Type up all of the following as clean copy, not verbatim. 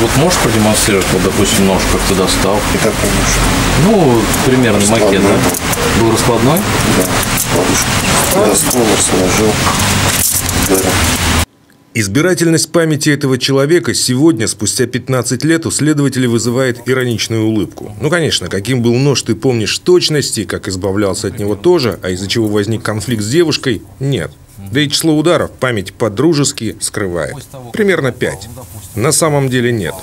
Вот можешь продемонстрировать, вот, допустим, нож, как ты достал? Итак, ну, примерно раскладной. Макет, да? Был раскладной? Да, раскладушка. Достал, сложил. Избирательность памяти этого человека сегодня, спустя 15 лет, у следователей вызывает ироничную улыбку. Ну, конечно, каким был нож, ты помнишь точности, как избавлялся от него тоже, а из-за чего возник конфликт с девушкой – нет. Да и число ударов память по-дружески скрывает. Примерно 5. На самом деле нет.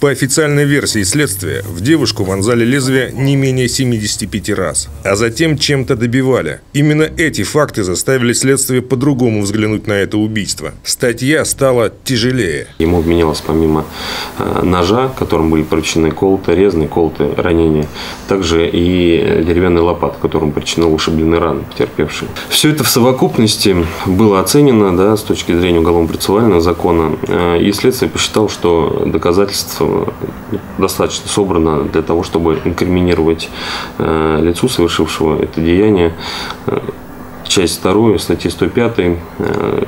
По официальной версии следствия, в девушку вонзали лезвие не менее 75 раз, а затем чем-то добивали. Именно эти факты заставили следствие по-другому взглянуть на это убийство. Статья стала тяжелее. Ему вменялось помимо ножа, которым были причинены колоты, резные колоты, ранения, также и деревянная лопата, которым причинена ушибленная рана потерпевшей. Все это в совокупности было оценено, да, с точки зрения уголовно-процессуального закона, и следствие посчитало, что доказательства достаточно собрано для того, чтобы инкриминировать лицу, совершившего это деяние, часть 2 статьи 105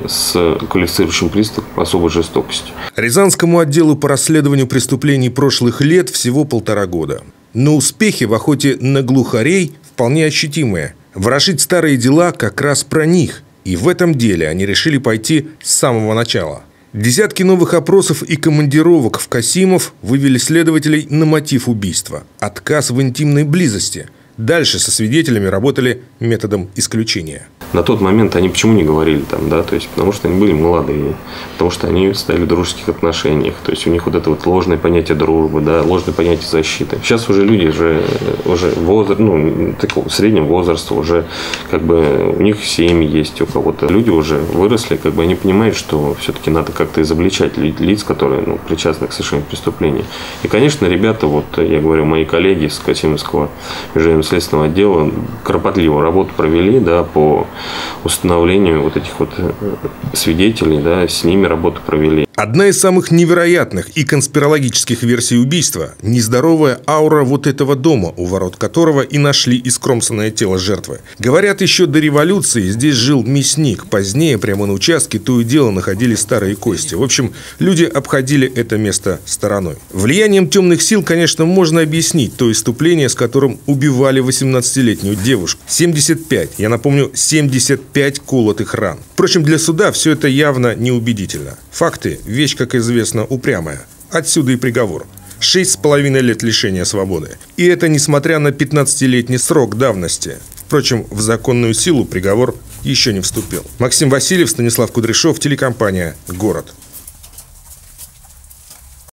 с квалифицирующим признаком особой жестокости. Рязанскому отделу по расследованию преступлений прошлых лет всего 1,5 года. Но успехи в охоте на глухарей вполне ощутимые. Ворошить старые дела как раз про них. И в этом деле они решили пойти с самого начала. Десятки новых опросов и командировок в Касимов вывели следователей на мотив убийства – отказ в интимной близости. Дальше со свидетелями работали методом исключения. На тот момент они почему не говорили там, да, то есть потому что они были молодые, потому что они стояли в дружеских отношениях, то есть у них вот это вот ложное понятие дружбы, да, ложное понятие защиты. Сейчас уже люди уже возраст, ну, такого среднего возраста, уже как бы у них семьи есть у кого-то. Люди уже выросли, как бы они понимают, что все-таки надо как-то изобличать лиц, которые, ну, причастны к совершению преступлений. И, конечно, ребята, вот я говорю, мои коллеги из Касимовского межведомственного следственного отдела кропотливо работу провели, да, по установлению вот этих вот свидетелей, да, с ними работу провели. Одна из самых невероятных и конспирологических версий убийства – нездоровая аура вот этого дома, у ворот которого и нашли искромсанное тело жертвы. Говорят, еще до революции здесь жил мясник. Позднее прямо на участке то и дело находили старые кости. В общем, люди обходили это место стороной. Влиянием темных сил, конечно, можно объяснить то иступление, с которым убивали 18-летнюю девушку. 75, я напомню, 75 колотых ран. Впрочем, для суда все это явно неубедительно. Факты – вещь, как известно, упрямая. Отсюда и приговор. 6,5 лет лишения свободы. И это несмотря на 15-летний срок давности. Впрочем, в законную силу приговор еще не вступил. Максим Васильев, Станислав Кудряшов, телекомпания «Город».